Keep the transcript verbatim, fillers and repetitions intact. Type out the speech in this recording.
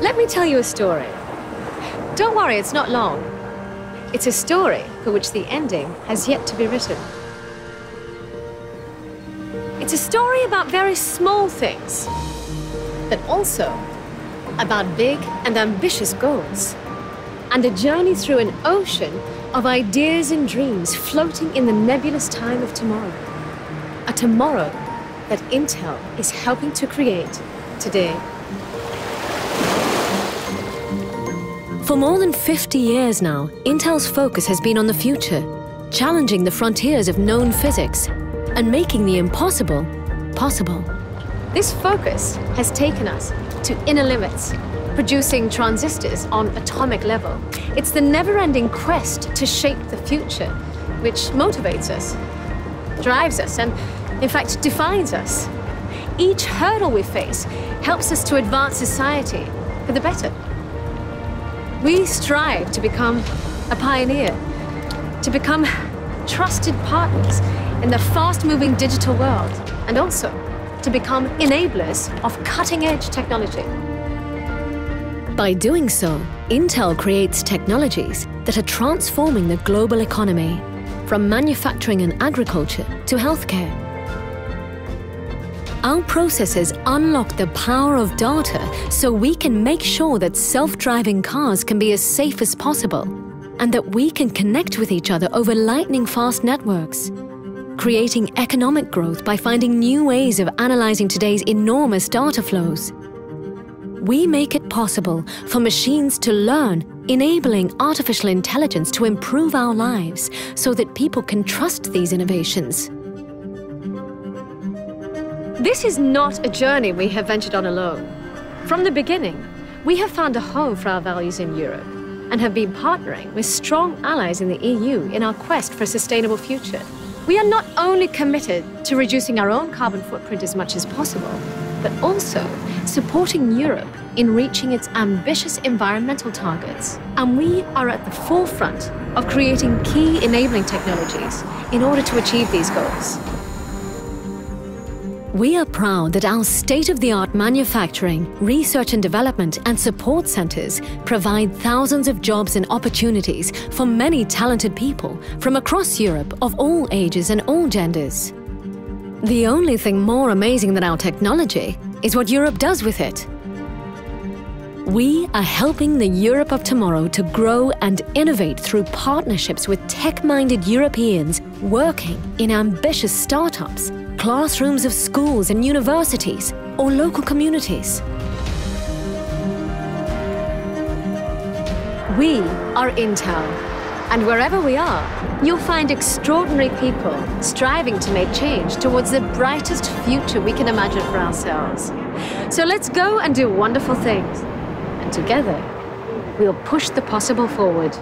Let me tell you a story. Don't worry, it's not long. It's a story for which the ending has yet to be written. It's a story about very small things, but also about big and ambitious goals, and a journey through an ocean of ideas and dreams floating in the nebulous time of tomorrow. A tomorrow that Intel is helping to create today. For more than fifty years now, Intel's focus has been on the future, challenging the frontiers of known physics and making the impossible possible. This focus has taken us to inner limits, producing transistors on atomic level. It's the never-ending quest to shape the future, which motivates us, drives us, and in fact defines us. Each hurdle we face helps us to advance society for the better. We strive to become a pioneer, to become trusted partners in the fast-moving digital world, and also to become enablers of cutting-edge technology. By doing so, Intel creates technologies that are transforming the global economy, from manufacturing and agriculture to healthcare. Our processors unlock the power of data so we can make sure that self-driving cars can be as safe as possible and that we can connect with each other over lightning-fast networks, creating economic growth by finding new ways of analyzing today's enormous data flows. We make it possible for machines to learn, enabling artificial intelligence to improve our lives so that people can trust these innovations. This is not a journey we have ventured on alone. From the beginning, we have found a home for our values in Europe and have been partnering with strong allies in the E U in our quest for a sustainable future. We are not only committed to reducing our own carbon footprint as much as possible, but also supporting Europe in reaching its ambitious environmental targets. And we are at the forefront of creating key enabling technologies in order to achieve these goals. We are proud that our state-of-the-art manufacturing, research and development, and support centers provide thousands of jobs and opportunities for many talented people from across Europe of all ages and all genders. The only thing more amazing than our technology is what Europe does with it. We are helping the Europe of tomorrow to grow and innovate through partnerships with tech-minded Europeans working in ambitious startups, classrooms of schools and universities, or local communities. We are Intel, and wherever we are, you'll find extraordinary people striving to make change towards the brightest future we can imagine for ourselves. So let's go and do wonderful things, and together, we'll push the possible forward.